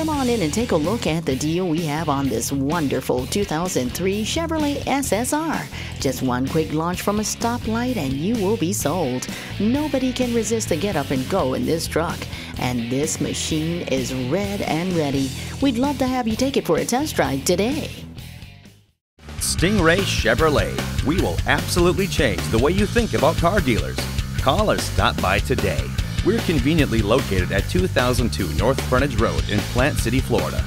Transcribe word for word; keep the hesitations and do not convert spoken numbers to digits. come on in and take a look at the deal we have on this wonderful two thousand three Chevrolet S S R. Just one quick launch from a stoplight and you will be sold. Nobody can resist the get up and go in this truck. And this machine is red and ready. We'd love to have you take it for a test drive today. Stingray Chevrolet. We will absolutely change the way you think about car dealers. Call or stop by today. We're conveniently located at two thousand two North Frontage Road in Plant City, Florida.